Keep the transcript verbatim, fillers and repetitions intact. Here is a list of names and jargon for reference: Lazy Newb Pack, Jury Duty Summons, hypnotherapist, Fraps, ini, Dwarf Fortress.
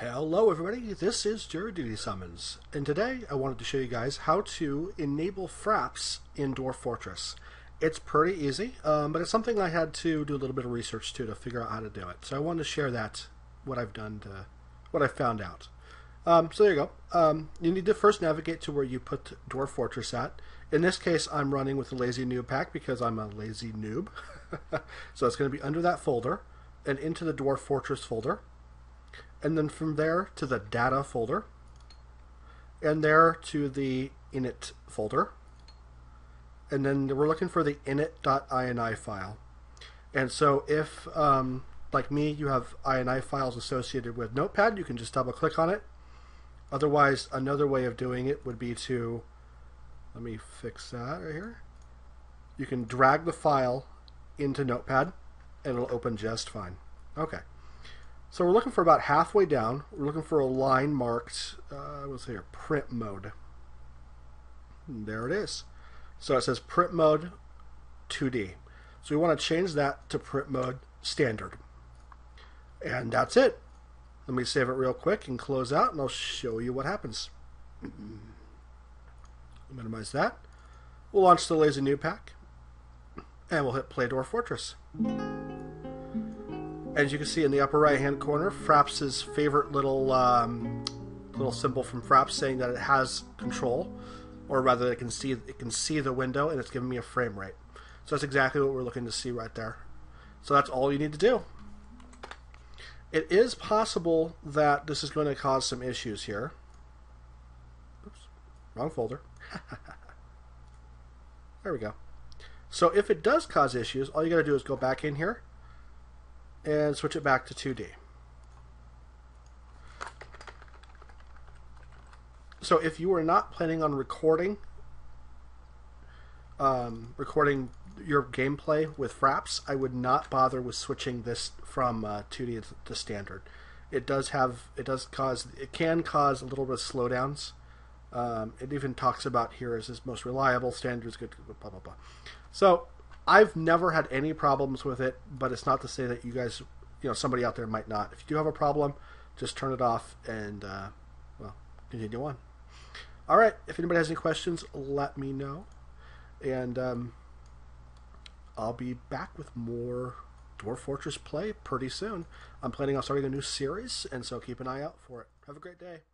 Hello everybody, this is Jury Duty Summons, and today I wanted to show you guys how to enable Fraps in Dwarf Fortress. It's pretty easy, um, but it's something I had to do a little bit of research to to figure out how to do it. So I wanted to share that, what I've done, to, what I found out. Um, so there you go. Um, you need to first navigate to where you put Dwarf Fortress at. In this case, I'm running with the Lazy Newb Pack because I'm a lazy noob. So it's going to be under that folder and into the Dwarf Fortress folder. And then from there to the data folder, and there to the init folder, and then we're looking for the init.ini file. And so if um, like me, you have ini files associated with Notepad, you can just double click on it. Otherwise, another way of doing it would be to, let me fix that right here, you can drag the file into Notepad and it'll open just fine. Okay. So we're looking for about halfway down. We're looking for a line marked, uh, what's here, print mode. And there it is. So it says print mode two D. So we want to change that to print mode standard. And that's it. Let me save it real quick and close out, and I'll show you what happens. Minimize that. We'll launch the Lazy Newb Pack, and we'll hit play Dwarf Fortress. As you can see in the upper right-hand corner, Fraps' favorite little um, little symbol from Fraps saying that it has control, or rather, it can see it can see the window, and it's giving me a frame rate. So that's exactly what we're looking to see right there. So that's all you need to do. It is possible that this is going to cause some issues here. Oops, wrong folder. There we go. So if it does cause issues, all you got to do is go back in here and switch it back to two D. So if you are not planning on recording um, recording your gameplay with Fraps, I would not bother with switching this from uh, two D to standard. It does have it does cause it can cause a little bit of slowdowns. Um, it even talks about here as his most reliable standard is good, blah blah blah. So I've never had any problems with it, but it's not to say that you guys, you know, somebody out there might not. If you do have a problem, just turn it off and, uh, well, continue on. All right, if anybody has any questions, let me know. And um, I'll be back with more Dwarf Fortress play pretty soon. I'm planning on starting a new series, and so keep an eye out for it. Have a great day.